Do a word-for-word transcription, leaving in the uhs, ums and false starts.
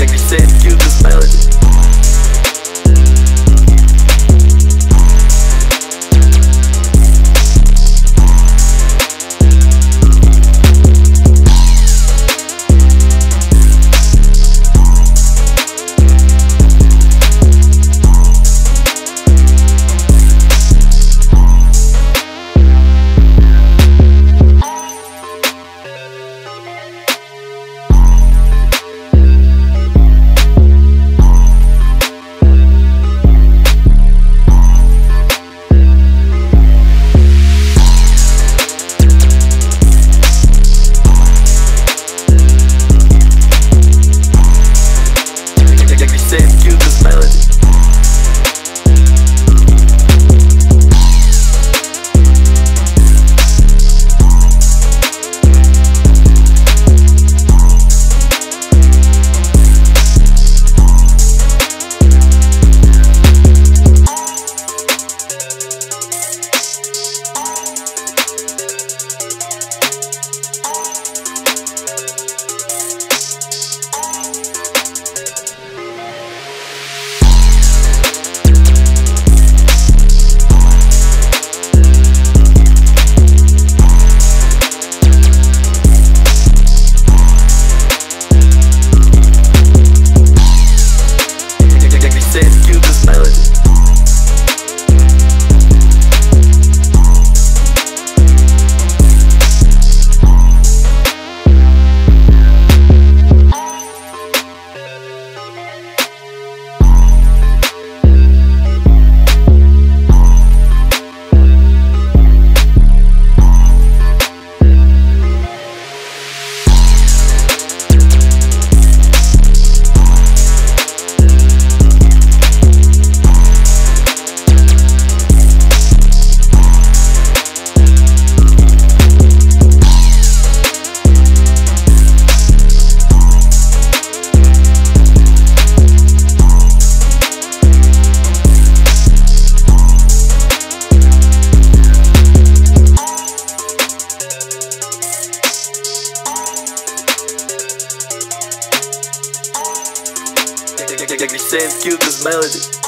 like you said, you just silence. Like you said, you just melody.